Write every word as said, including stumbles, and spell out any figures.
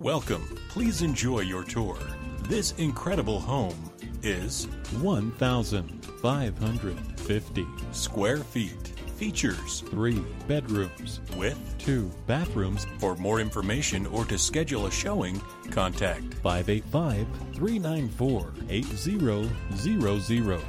Welcome. Please enjoy your tour. This incredible home is one thousand five hundred fifty square feet. Features three bedrooms with two bathrooms. For more information or to schedule a showing, contact five eight five, three nine four, eight zero zero zero.